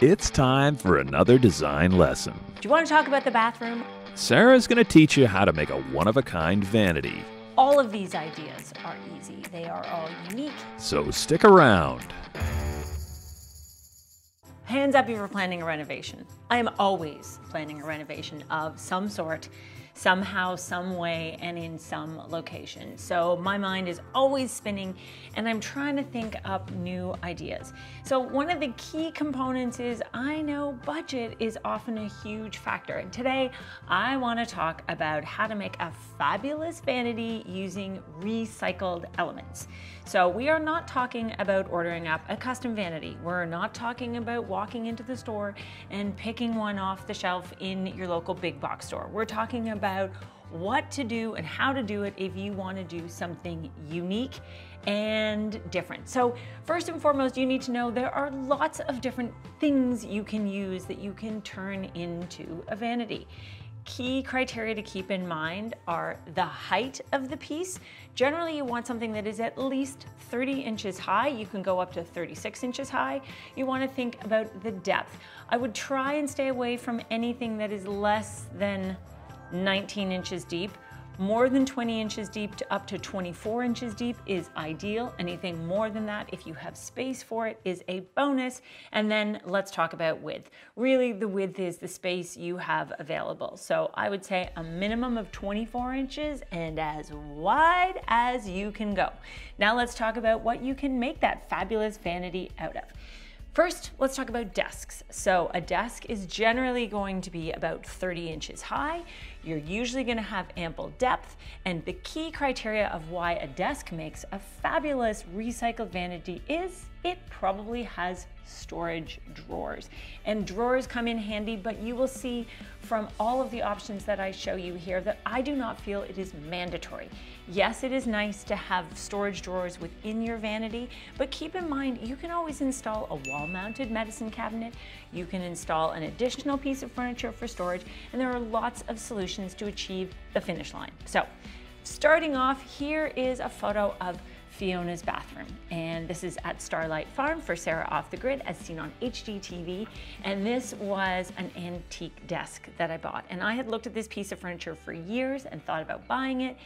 It's time for another design lesson. Do you want to talk about the bathroom? Sarah's going to teach you how to make a one-of-a-kind vanity. All of these ideas are easy. They are all unique. So stick around. Hands up if you're planning a renovation. I am always planning a renovation of some sort, somehow, some way, and in some location. So my mind is always spinning and I'm trying to think up new ideas. So one of the key components is, I know budget is often a huge factor. And today I want to talk about how to make a fabulous vanity using recycled elements. So we are not talking about ordering up a custom vanity. We're not talking about walking into the store and picking one off the shelf in your local big box store. We're talking about what to do and how to do it if you want to do something unique and different. So first and foremost, you need to know there are lots of different things you can use that you can turn into a vanity. Key criteria to keep in mind are the height of the piece. Generally, you want something that is at least 30 inches high. You can go up to 36 inches high. You want to think about the depth. I would try and stay away from anything that is less than 19 inches deep. More than 20 inches deep to up to 24 inches deep is ideal. Anything more than that, if you have space for it, is a bonus. And then let's talk about width. Really, the width is the space you have available. So I would say a minimum of 24 inches and as wide as you can go. Now let's talk about what you can make that fabulous vanity out of. First, let's talk about desks. So a desk is generally going to be about 30 inches high. You're usually going to have ample depth, and the key criteria of why a desk makes a fabulous recycled vanity is it probably has storage drawers. And drawers come in handy, but you will see from all of the options that I show you here that I do not feel it is mandatory. Yes, it is nice to have storage drawers within your vanity, but keep in mind you can always install a wall-mounted medicine cabinet, you can install an additional piece of furniture for storage, and there are lots of solutions to achieve the finish line. So, starting off, here is a photo of Fiona's bathroom, and this is at Starlight Farm for Sarah Off The Grid as seen on HGTV, and this was an antique desk that I bought, and I had looked at this piece of furniture for years and thought about buying it,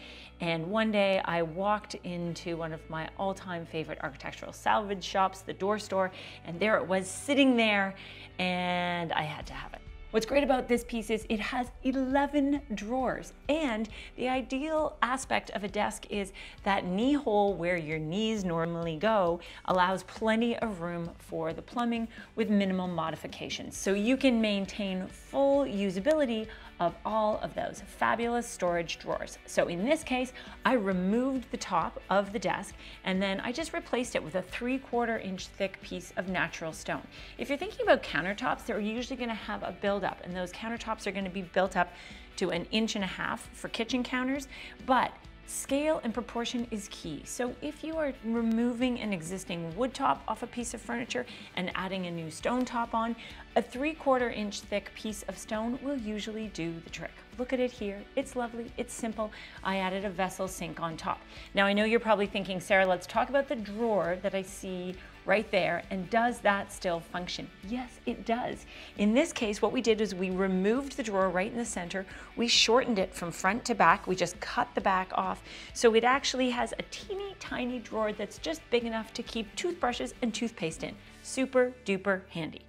and one day I walked into one of my all-time favorite architectural salvage shops, the Door Store, and there it was sitting there, and I had to have it. What's great about this piece is it has 11 drawers, and the ideal aspect of a desk is that knee hole where your knees normally go allows plenty of room for the plumbing with minimal modifications. So you can maintain full usability of all of those fabulous storage drawers. So in this case, I removed the top of the desk and then I just replaced it with a 3/4 inch thick piece of natural stone. If you're thinking about countertops, they're usually gonna have a buildup, and those countertops are gonna be built up to 1.5 inches for kitchen counters, but scale and proportion is key. So if you are removing an existing wood top off a piece of furniture and adding a new stone top on, a 3/4 inch thick piece of stone will usually do the trick. Look at it here. It's lovely. It's simple. I added a vessel sink on top. Now I know you're probably thinking, Sarah, let's talk about the drawer that I see right there, and does that still function? Yes, it does. In this case, what we did is we removed the drawer right in the center, we shortened it from front to back, we just cut the back off, so it actually has a teeny tiny drawer that's just big enough to keep toothbrushes and toothpaste in. Super duper handy.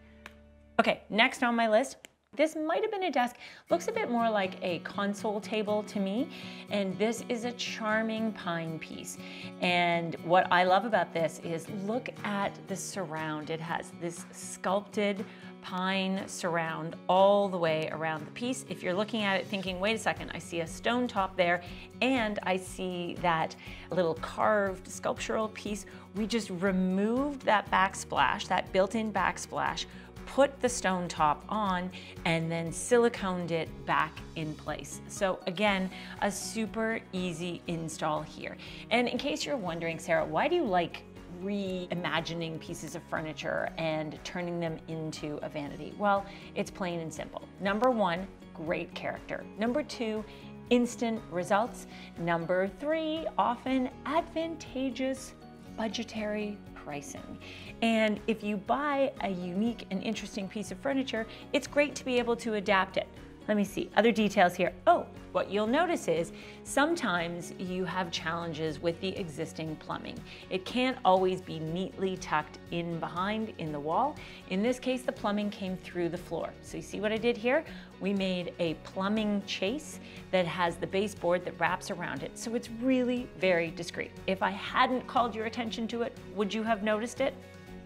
Okay, next on my list, this might have been a desk, looks a bit more like a console table to me, and this is a charming pine piece. And what I love about this is look at the surround. It has this sculpted pine surround all the way around the piece. If you're looking at it thinking, wait a second, I see a stone top there and I see that little carved sculptural piece, we just removed that backsplash, that built-in backsplash, put the stone top on, and then siliconed it back in place. So again, a super easy install here. And in case you're wondering, Sarah, why do you like reimagining pieces of furniture and turning them into a vanity? Well, it's plain and simple. Number one, great character. Number two, instant results. Number three, often advantageous budgetary pricing. And if you buy a unique and interesting piece of furniture, it's great to be able to adapt it. Let me see, other details here. Oh, what you'll notice is sometimes you have challenges with the existing plumbing. It can't always be neatly tucked in behind in the wall. In this case, the plumbing came through the floor. So you see what I did here? We made a plumbing chase that has the baseboard that wraps around it. So it's really very discreet. If I hadn't called your attention to it, would you have noticed it?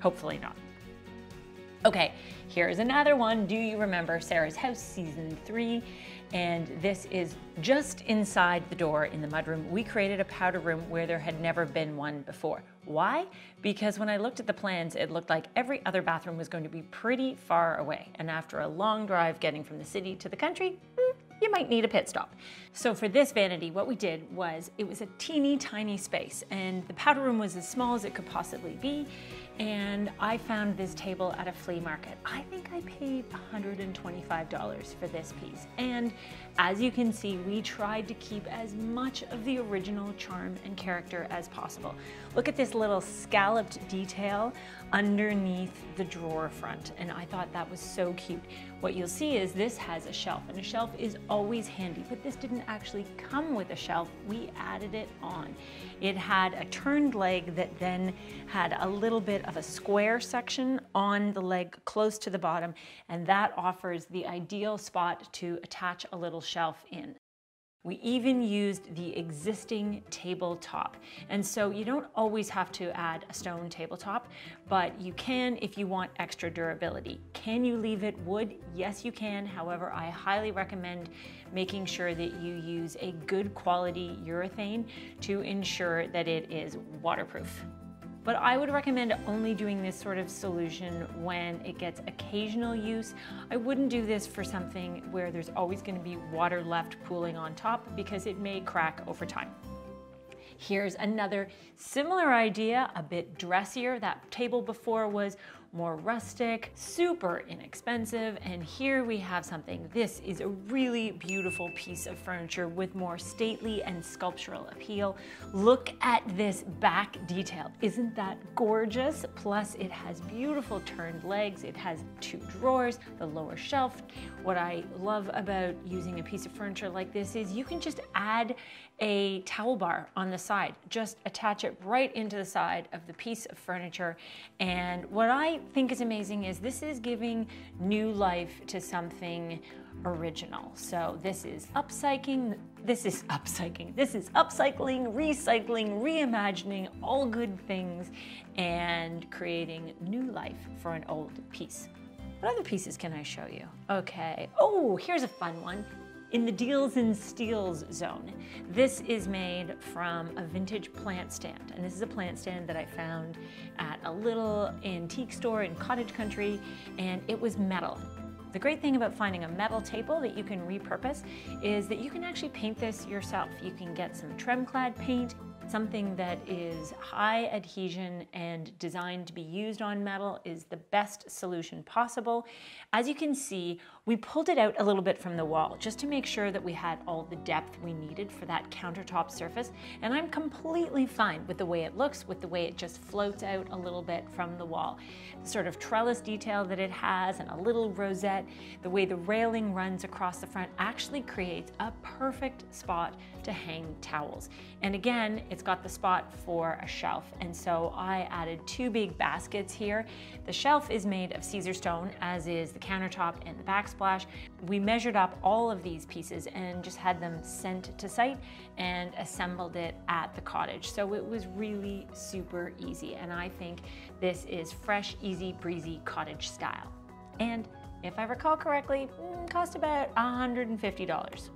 Hopefully not. Okay, here's another one. Do you remember Sarah's House Season 3? And this is just inside the door in the mudroom. We created a powder room where there had never been one before. Why? Because when I looked at the plans, it looked like every other bathroom was going to be pretty far away. And after a long drive getting from the city to the country, you might need a pit stop. So for this vanity, what we did was, it was a teeny tiny space and the powder room was as small as it could possibly be. And I found this table at a flea market. I think I paid $125 for this piece. And as you can see, we tried to keep as much of the original charm and character as possible. Look at this little scalloped detail underneath the drawer front. And I thought that was so cute. What you'll see is this has a shelf, and a shelf is always handy, but this didn't actually come with a shelf. We added it on. It had a turned leg that then had a little bit of a square section on the leg close to the bottom, and that offers the ideal spot to attach a little shelf in. We even used the existing tabletop. And so you don't always have to add a stone tabletop, but you can if you want extra durability. Can you leave it wood? Yes, you can. However, I highly recommend making sure that you use a good quality urethane to ensure that it is waterproof. But I would recommend only doing this sort of solution when it gets occasional use. I wouldn't do this for something where there's always going to be water left pooling on top, because it may crack over time. Here's another similar idea, a bit dressier. That table before was more rustic, super inexpensive, and here we have something. This is a really beautiful piece of furniture with more stately and sculptural appeal. Look at this back detail. Isn't that gorgeous? Plus it has beautiful turned legs. It has 2 drawers, the lower shelf. What I love about using a piece of furniture like this is you can just add a towel bar on the side. Just attach it right into the side of the piece of furniture. And what I think is amazing is this is giving new life to something original. So this is upcycling, this is upcycling, recycling, reimagining, all good things, and creating new life for an old piece. What other pieces can I show you? Okay, oh, here's a fun one. In the Deals and Steals zone. This is made from a vintage plant stand. And this is a plant stand that I found at a little antique store in cottage country, and it was metal. The great thing about finding a metal table that you can repurpose is that you can actually paint this yourself. You can get some tremclad paint, something that is high adhesion and designed to be used on metal is the best solution possible. As you can see, we pulled it out a little bit from the wall just to make sure that we had all the depth we needed for that countertop surface. And I'm completely fine with the way it looks, with the way it just floats out a little bit from the wall. The sort of trellis detail that it has and a little rosette, the way the railing runs across the front actually creates a perfect spot to hang towels. And again, it's got the spot for a shelf. And so I added 2 big baskets here. The shelf is made of Caesarstone, as is the countertop and the backsplash. We measured up all of these pieces and just had them sent to site and assembled it at the cottage. So it was really super easy. And I think this is fresh, easy, breezy cottage style. And if I recall correctly, cost about $150.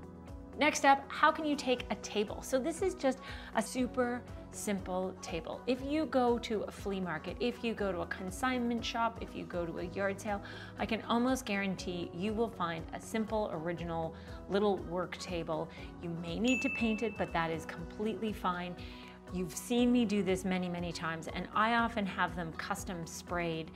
Next up, how can you take a table? So this is just a super simple table. If you go to a flea market, if you go to a consignment shop, if you go to a yard sale, I can almost guarantee you will find a simple, original little work table. You may need to paint it, but that is completely fine. You've seen me do this many, many times, and I often have them custom sprayed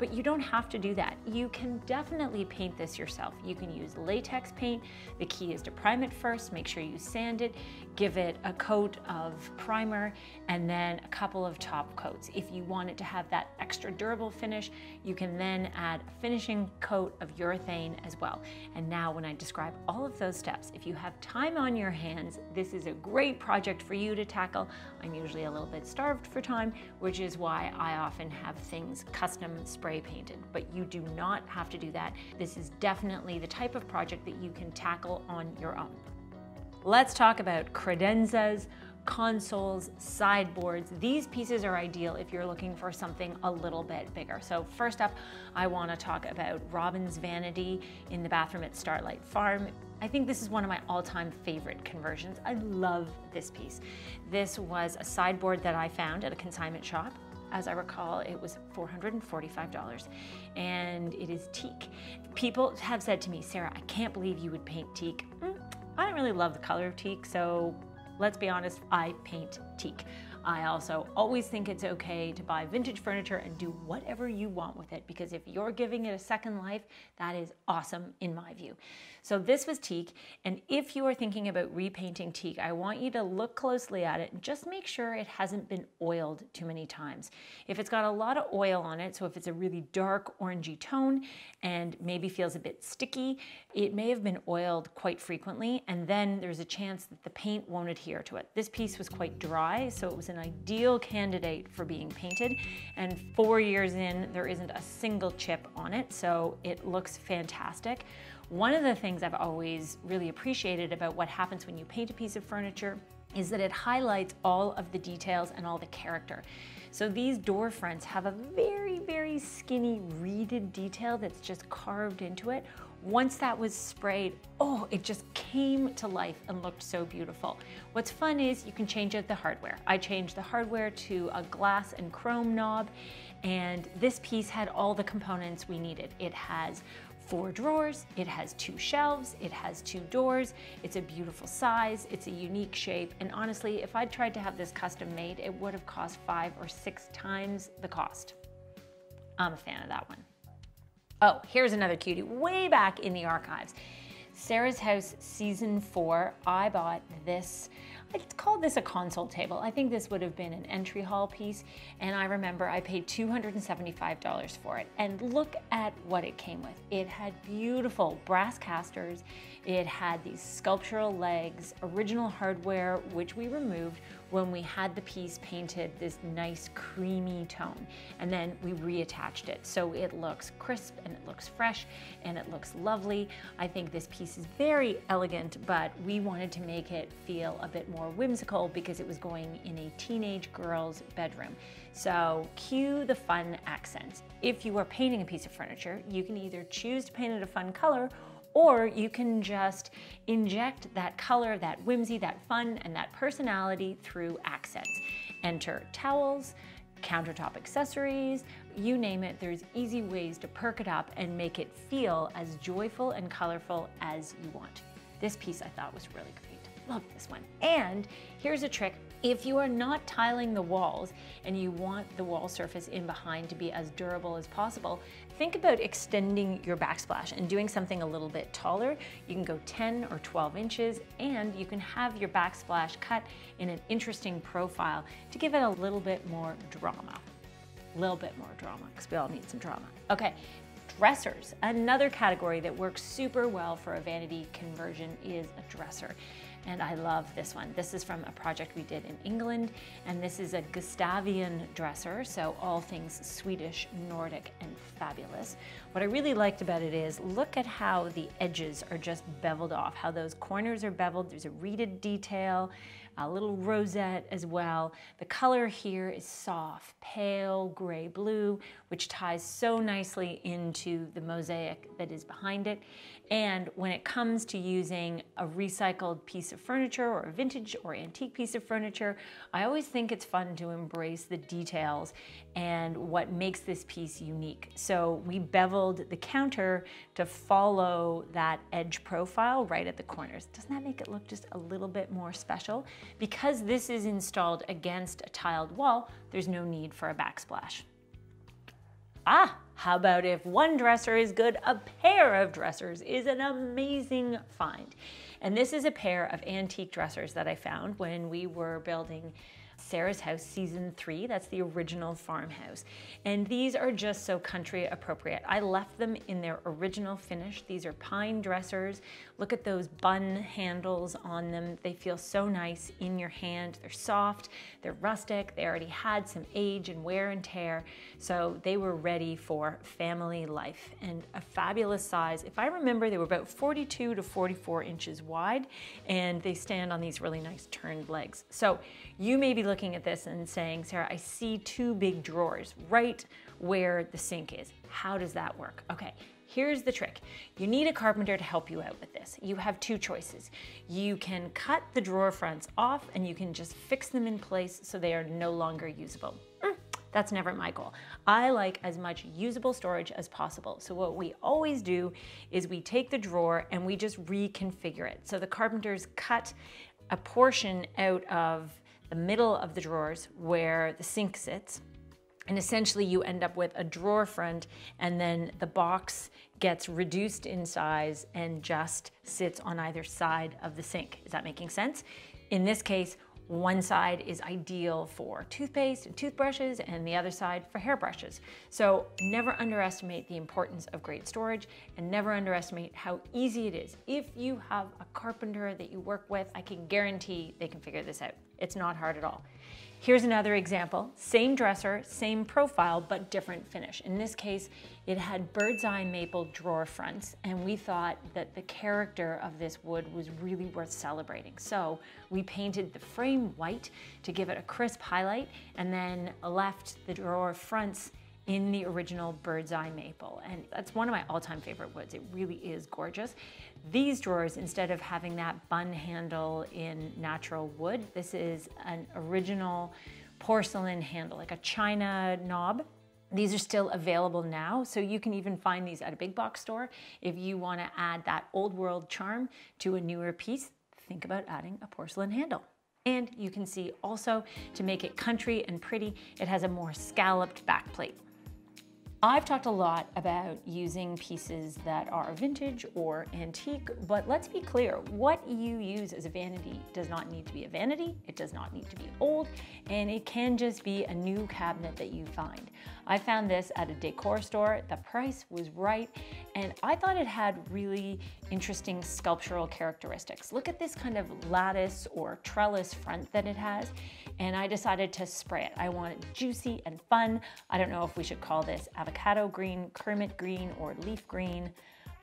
but you don't have to do that. You can definitely paint this yourself. You can use latex paint. The key is to prime it first, make sure you sand it, give it a coat of primer, and then a couple of top coats. If you want it to have that extra durable finish, you can then add a finishing coat of urethane as well. And now when I describe all of those steps, if you have time on your hands, this is a great project for you to tackle. I'm usually a little bit starved for time, which is why I often have things custom spray painted, but you do not have to do that. This is definitely the type of project that you can tackle on your own. Let's talk about credenzas, consoles, sideboards. These pieces are ideal if you're looking for something a little bit bigger. So first up, I want to talk about Robin's vanity in the bathroom at Starlight Farm. I think this is one of my all-time favorite conversions. I love this piece. This was a sideboard that I found at a consignment shop. As I recall, it was $445, and it is teak. People have said to me, Sarah, I can't believe you would paint teak. I don't really love the color of teak, so let's be honest, I paint teak. I also always think it's okay to buy vintage furniture and do whatever you want with it, because if you're giving it a second life, that is awesome in my view. So this was teak, and if you are thinking about repainting teak, I want you to look closely at it and just make sure it hasn't been oiled too many times. If it's got a lot of oil on it, so if it's a really dark orangey tone and maybe feels a bit sticky, it may have been oiled quite frequently, and then there's a chance that the paint won't adhere to it. This piece was quite dry, so it was an ideal candidate for being painted, and 4 years in, there isn't a single chip on it, so it looks fantastic. One of the things I've always really appreciated about what happens when you paint a piece of furniture is that it highlights all of the details and all the character. So these door fronts have a very, very skinny reeded detail that's just carved into it. Once that was sprayed, oh, it just came to life and looked so beautiful. What's fun is you can change out the hardware. I changed the hardware to a glass and chrome knob, and this piece had all the components we needed. It has 4 drawers, it has 2 shelves, it has 2 doors, it's a beautiful size, it's a unique shape, and honestly, if I tried to have this custom made, it would have cost 5 or 6 times the cost. I'm a fan of that one. Oh, here's another cutie way back in the archives. Sarah's House Season 4, I bought this. I called this a console table. I think this would have been an entry hall piece, and I remember I paid $275 for it, and look at what it came with. It had beautiful brass casters, it had these sculptural legs, original hardware which we removed when we had the piece painted this nice creamy tone, and then we reattached it. So it looks crisp and it looks fresh and it looks lovely. I think this piece is very elegant, but we wanted to make it feel a bit more whimsical because it was going in a teenage girl's bedroom. So cue the fun accents. If you are painting a piece of furniture, you can either choose to paint it a fun color, or you can just inject that color, that whimsy, that fun, and that personality through accents. Enter towels, countertop accessories, you name it. There's easy ways to perk it up and make it feel as joyful and colorful as you want. This piece I thought was really great. Love this one. And here's a trick. If you are not tiling the walls and you want the wall surface in behind to be as durable as possible, think about extending your backsplash and doing something a little bit taller. You can go 10 or 12 inches, and you can have your backsplash cut in an interesting profile to give it a little bit more drama. A little bit more drama, because we all need some drama. Okay. Dressers. Another category that works super well for a vanity conversion is a dresser. And I love this one. This is from a project we did in England, and this is a Gustavian dresser, so all things Swedish, Nordic, and fabulous. What I really liked about it is, look at how the edges are just beveled off, how those corners are beveled. There's a reeded detail, a little rosette as well. The color here is soft, pale gray blue, which ties so nicely into the mosaic that is behind it. And when it comes to using a recycled piece of furniture or a vintage or antique piece of furniture, I always think it's fun to embrace the details and what makes this piece unique. So we beveled the counter to follow that edge profile right at the corners. Doesn't that make it look just a little bit more special? Because this is installed against a tiled wall, there's no need for a backsplash. Ah, how about if one dresser is good, a pair of dressers is an amazing find. And this is a pair of antique dressers that I found when we were building Sarah's House Season 3. That's the original farmhouse. And these are just so country appropriate. I left them in their original finish. These are pine dressers. Look at those bun handles on them. They feel so nice in your hand. They're soft, they're rustic. They already had some age and wear and tear. So they were ready for family life and a fabulous size. If I remember, they were about 42 to 44 inches wide and they stand on these really nice turned legs. So you may be looking at this and saying, Sarah, I see two big drawers right where the sink is. How does that work? Okay, here's the trick. You need a carpenter to help you out with this. You have two choices. You can cut the drawer fronts off and you can just fix them in place so they are no longer usable. That's never my goal. I like as much usable storage as possible. So what we always do is we take the drawer and we just reconfigure it. So the carpenters cut a portion out of the middle of the drawers where the sink sits. And essentially you end up with a drawer front and then the box gets reduced in size and just sits on either side of the sink. Is that making sense? In this case, one side is ideal for toothpaste and toothbrushes and the other side for hairbrushes. So never underestimate the importance of great storage and never underestimate how easy it is. If you have a carpenter that you work with, I can guarantee they can figure this out. It's not hard at all. Here's another example, same dresser, same profile, but different finish. In this case, it had bird's eye maple drawer fronts, and we thought that the character of this wood was really worth celebrating. So we painted the frame white to give it a crisp highlight, and then left the drawer fronts in the original bird's eye maple. And that's one of my all-time favorite woods. It really is gorgeous. These drawers, instead of having that bun handle in natural wood, this is an original porcelain handle, like a china knob. These are still available now, so you can even find these at a big box store. If you wanna add that old world charm to a newer piece, think about adding a porcelain handle. And you can see also, to make it country and pretty, it has a more scalloped backplate. I've talked a lot about using pieces that are vintage or antique, but let's be clear, what you use as a vanity does not need to be a vanity, it does not need to be old, and it can just be a new cabinet that you find. I found this at a decor store, the price was right, and I thought it had really interesting sculptural characteristics. Look at this kind of lattice or trellis front that it has, and I decided to spray it. I want it juicy and fun. I don't know if we should call this avocado green, Kermit green, or leaf green.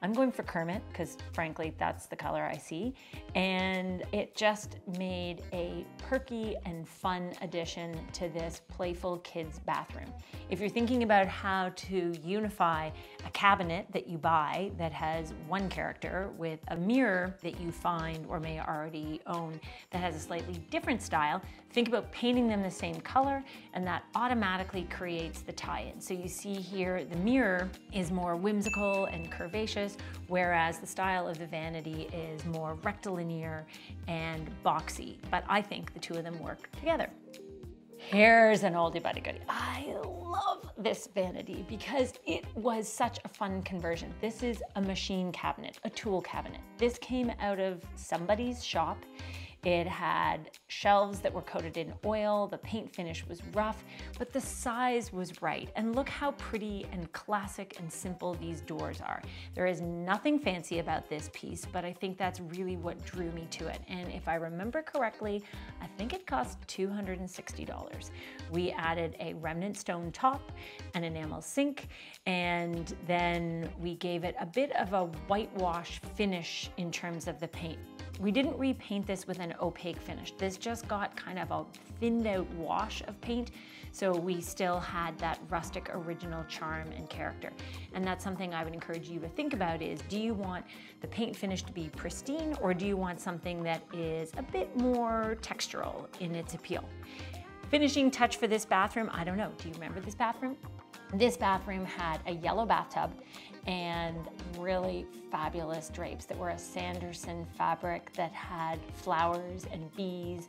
I'm going for Kermit because frankly, that's the color I see. And it just made a perky and fun addition to this playful kids' bathroom. If you're thinking about how to unify a cabinet that you buy that has one character with a mirror that you find or may already own that has a slightly different style, think about painting them the same color and that automatically creates the tie-in. So you see here, the mirror is more whimsical and curvaceous, whereas the style of the vanity is more rectilinear and boxy, but I think the two of them work together. Here's an oldie but a goodie. I love this vanity because it was such a fun conversion. This is a machine cabinet, a tool cabinet. This came out of somebody's shop. It had shelves that were coated in oil, the paint finish was rough, but the size was right. And look how pretty and classic and simple these doors are. There is nothing fancy about this piece, but I think that's really what drew me to it. And if I remember correctly, I think it cost $260. We added a remnant stone top, an enamel sink, and then we gave it a bit of a whitewash finish in terms of the paint. We didn't repaint this with an opaque finish. This just got kind of a thinned out wash of paint, so we still had that rustic original charm and character. And that's something I would encourage you to think about is, do you want the paint finish to be pristine or do you want something that is a bit more textural in its appeal? Finishing touch for this bathroom, I don't know, do you remember this bathroom? This bathroom had a yellow bathtub and really fabulous drapes that were a Sanderson fabric that had flowers and bees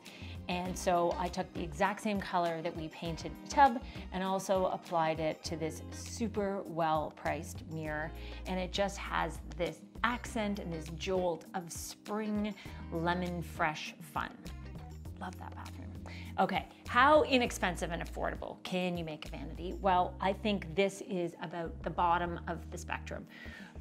And so I took the exact same color that we painted the tub and also applied it to this super well-priced mirror. And it just has this accent and this jolt of spring lemon fresh fun. Love that bathroom. Okay, how inexpensive and affordable can you make a vanity? Well, I think this is about the bottom of the spectrum.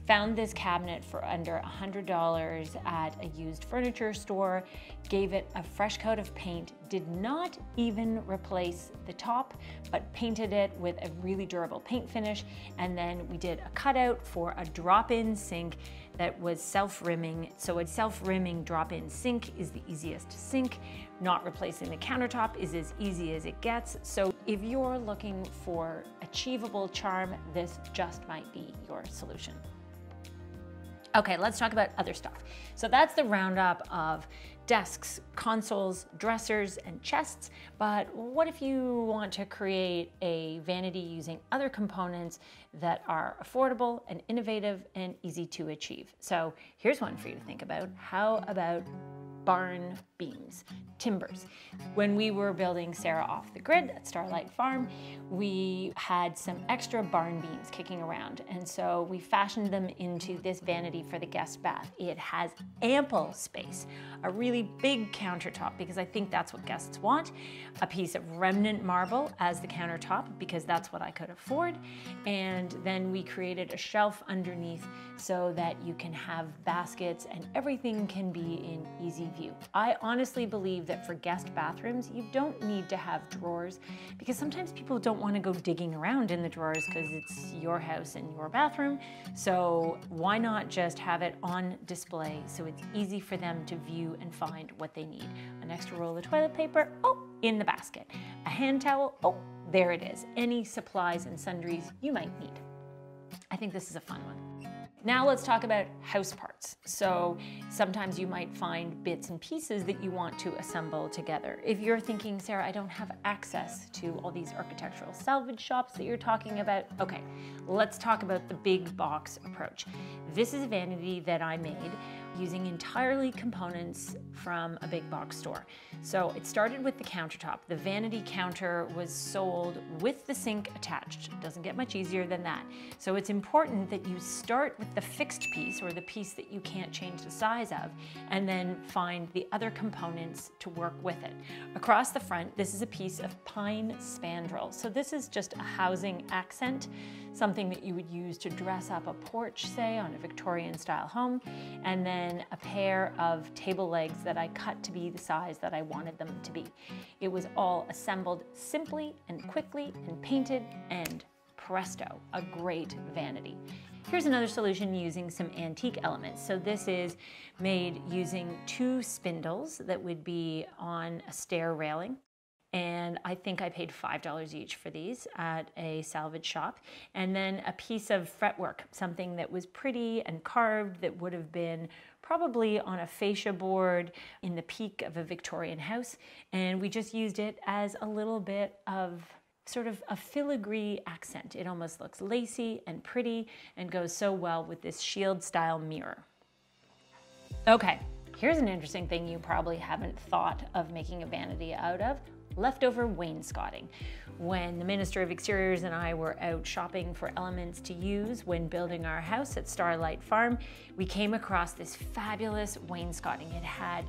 Found this cabinet for under $100 at a used furniture store, gave it a fresh coat of paint, did not even replace the top, but painted it with a really durable paint finish. And then we did a cutout for a drop-in sink that was self-rimming. So a self-rimming drop-in sink is the easiest sink. Not replacing the countertop is as easy as it gets. So if you're looking for achievable charm, this just might be your solution. Okay, let's talk about other stuff. So that's the roundup of desks, consoles, dressers, and chests. But what if you want to create a vanity using other components that are affordable and innovative and easy to achieve? So here's one for you to think about. How about barn beams, timbers? When we were building Sarah Off The Grid at Starlight Farm, we had some extra barn beams kicking around, and so we fashioned them into this vanity for the guest bath. It has ample space, a really big countertop, because I think that's what guests want, a piece of remnant marble as the countertop, because that's what I could afford, and then we created a shelf underneath so that you can have baskets and everything can be in easy view. I honestly believe that for guest bathrooms, you don't need to have drawers, because sometimes people don't want to go digging around in the drawers because it's your house and your bathroom. So why not just have it on display so it's easy for them to view and find what they need? An extra roll of toilet paper, oh, in the basket. A hand towel, oh, there it is. Any supplies and sundries you might need. I think this is a fun one. Now let's talk about house parts. So sometimes you might find bits and pieces that you want to assemble together. If you're thinking, Sarah, I don't have access to all these architectural salvage shops that you're talking about. Okay, let's talk about the big box approach. This is a vanity that I made using entirely components from a big box store. So it started with the countertop. The vanity counter was sold with the sink attached. It doesn't get much easier than that. So it's important that you start with the fixed piece, or the piece that you can't change the size of, and then find the other components to work with it. Across the front, this is a piece of pine spandrel. So this is just a housing accent, something that you would use to dress up a porch, say, on a Victorian style home, and then a pair of table legs that I cut to be the size that I wanted them to be. It was all assembled simply and quickly and painted, and presto, a great vanity. Here's another solution using some antique elements. So this is made using two spindles that would be on a stair railing. And I think I paid $5 each for these at a salvage shop. And then a piece of fretwork, something that was pretty and carved, that would have been probably on a fascia board in the peak of a Victorian house. And we just used it as a little bit of sort of a filigree accent. It almost looks lacy and pretty and goes so well with this shield style mirror. Okay, here's an interesting thing you probably haven't thought of making a vanity out of. Leftover wainscoting. When the Minister of Exteriors and I were out shopping for elements to use when building our house at Starlight Farm, we came across this fabulous wainscoting. It had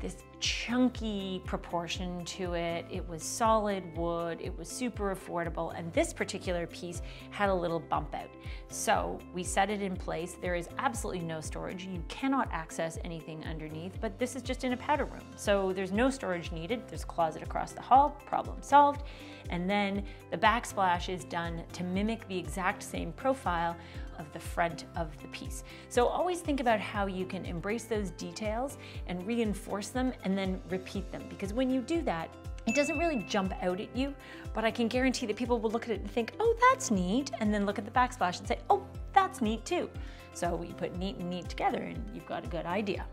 this chunky proportion to it. It was solid wood, it was super affordable, and this particular piece had a little bump out. So we set it in place. There is absolutely no storage. You cannot access anything underneath, but this is just in a powder room. So there's no storage needed. There's a closet across the hall, problem solved. And then the backsplash is done to mimic the exact same profile of the front of the piece. So always think about how you can embrace those details and reinforce them and then repeat them, because when you do that, it doesn't really jump out at you, but I can guarantee that people will look at it and think, oh, that's neat, and then look at the backsplash and say, oh, that's neat too. So you put neat and neat together and you've got a good idea.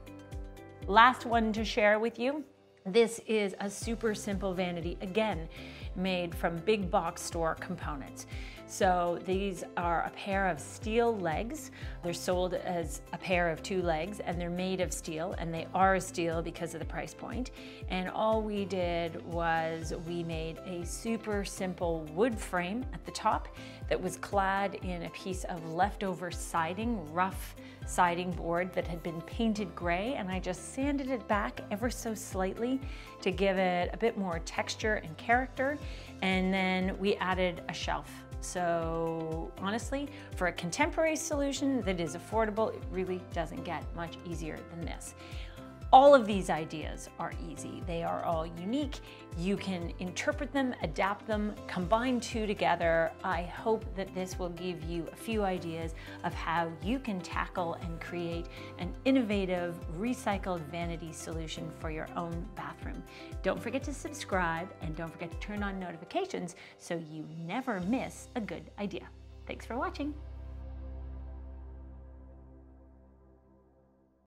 Last one to share with you. This is a super simple vanity. Again, made from big box store components. So these are a pair of steel legs. They're sold as a pair of two legs, and they're made of steel, and they are steel because of the price point. And all we did was we made a super simple wood frame at the top that was clad in a piece of leftover siding, rough siding board that had been painted gray, and I just sanded it back ever so slightly to give it a bit more texture and character. And then we added a shelf. So honestly, for a contemporary solution that is affordable, it really doesn't get much easier than this. All of these ideas are easy. They are all unique. You can interpret them, adapt them, combine two together. I hope that this will give you a few ideas of how you can tackle and create an innovative, recycled vanity solution for your own bathroom. Don't forget to subscribe, and don't forget to turn on notifications so you never miss a good idea. Thanks for watching.